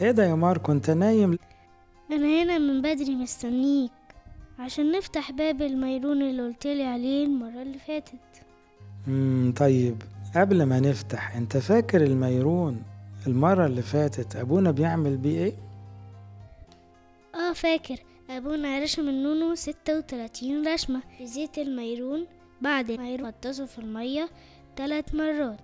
ايه ده يا ماركو، انت نايم؟ انا هنا من بدري مستنيك عشان نفتح باب الميرون اللي قلتلي عليه المرة اللي فاتت. طيب قبل ما نفتح، انت فاكر الميرون المرة اللي فاتت ابونا بيعمل بيه ايه؟ فاكر ابونا رشم النونو 36 رشمة في زيت الميرون، بعد الميرون غطسه في المية 3 مرات.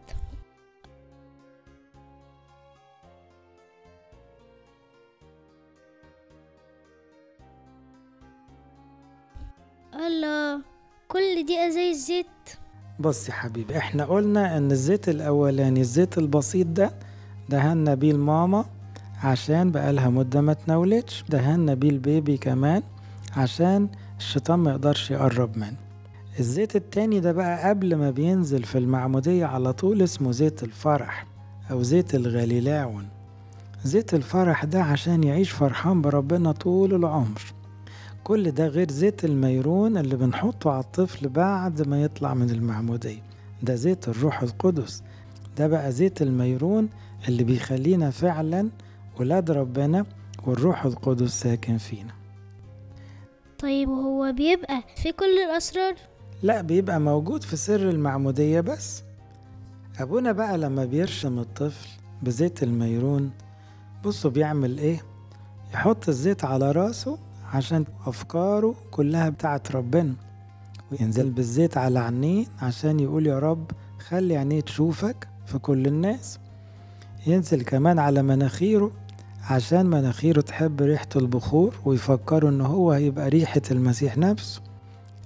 الله، كل دي ازايز زيت؟ بص يا حبيبي، احنا قلنا ان الزيت الاولاني الزيت البسيط دهنا بيه الماما عشان بقالها مده ما تناولتش، دهنا بيه البيبي كمان عشان الشيطان ما يقدرش يقرب منه. الزيت التاني ده بقى قبل ما بينزل في المعموديه على طول اسمه زيت الفرح او زيت الغليلاون. زيت الفرح ده عشان يعيش فرحان بربنا طول العمر. كل ده غير زيت الميرون اللي بنحطه على الطفل بعد ما يطلع من المعمودية، ده زيت الروح القدس. ده بقى زيت الميرون اللي بيخلينا فعلا ولاد ربنا والروح القدس ساكن فينا. طيب وهو بيبقى في كل الأسرار؟ لا، بيبقى موجود في سر المعمودية بس. أبونا بقى لما بيرشم الطفل بزيت الميرون، بصوا بيعمل إيه؟ يحط الزيت على راسه عشان أفكاره كلها بتاعت ربنا، وينزل بالزيت على عينيه عشان يقول يا رب خلي عينيه تشوفك في كل الناس. ينزل كمان على مناخيره عشان مناخيره تحب ريحة البخور ويفكروا إن هو هيبقى ريحة المسيح نفسه.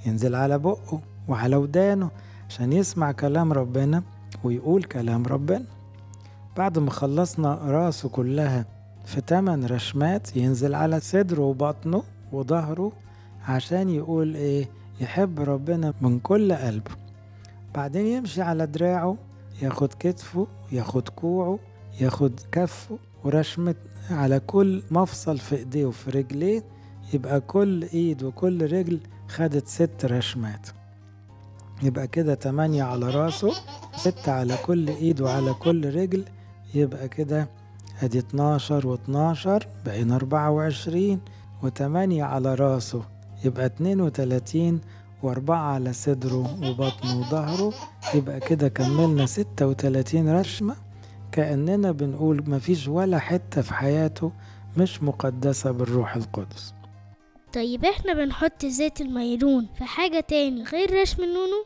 ينزل على بقه وعلى ودانه عشان يسمع كلام ربنا ويقول كلام ربنا. بعد ما خلصنا راسه كلها في 8 رشمات، ينزل على صدره وبطنه وظهره عشان يقول ايه؟ يحب ربنا من كل قلبه. بعدين يمشي على دراعه، ياخد كتفه، ياخد كوعه، ياخد كفه، ورشمة على كل مفصل في ايديه وفي رجليه، يبقى كل ايد وكل رجل خدت 6 رشمات. يبقى كده 8 على راسه، 6 على كل ايد وعلى كل رجل، يبقى كده ادي 12 و12 بقينا 24، و8 على راسه يبقى 32، و4 على صدره وبطنه وظهره، يبقى كده كملنا 36 رشمة. كأننا بنقول مفيش ولا حتة في حياته مش مقدسة بالروح القدس. طيب احنا بنحط زيت الميرون في حاجة تاني غير رشم النونو؟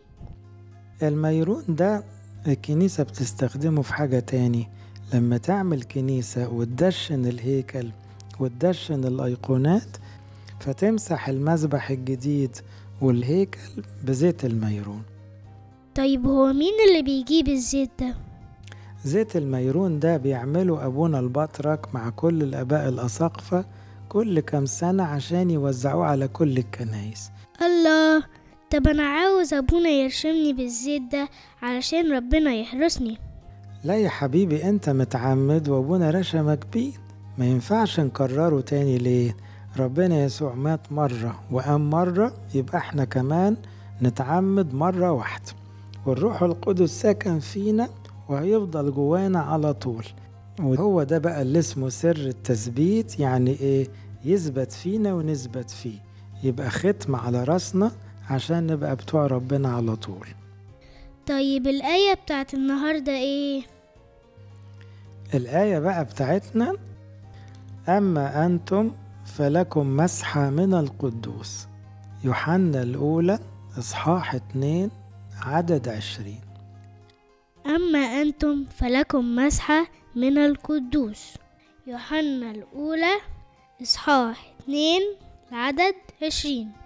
الميرون ده الكنيسة بتستخدمه في حاجة تاني. لما تعمل كنيسة وتدشن الهيكل وتدشن الأيقونات، فتمسح المذبح الجديد والهيكل بزيت الميرون. طيب هو مين اللي بيجيب الزيت ده؟ زيت الميرون ده بيعمله أبونا البطرك مع كل الآباء الأساقفة كل كام سنة عشان يوزعوه على كل الكنايس. الله، طب أنا عاوز أبونا يرشمني بالزيت ده علشان ربنا يحرسني. لا يا حبيبي، انت متعمد وابونا رشمك بيه، ما ينفعش نكرره تاني. ليه؟ ربنا يسوع مات مرة وقام مرة، يبقى احنا كمان نتعمد مرة واحدة، والروح القدس ساكن فينا وهيفضل جوانا على طول. وهو ده بقى اللي اسمه سر التثبيت. يعني ايه؟ يثبت فينا ونثبت فيه، يبقى ختم على راسنا عشان نبقى بتوع ربنا على طول. طيب الآية بتاعت النهاردة ايه؟ الآية بقى بتاعتنا: أما أنتم فلكم مسحة من القدوس. يوحنا الأولى إصحاح 2 عدد 20. أما أنتم فلكم مسحة من القدوس. يوحنا الأولى إصحاح 2 عدد 20.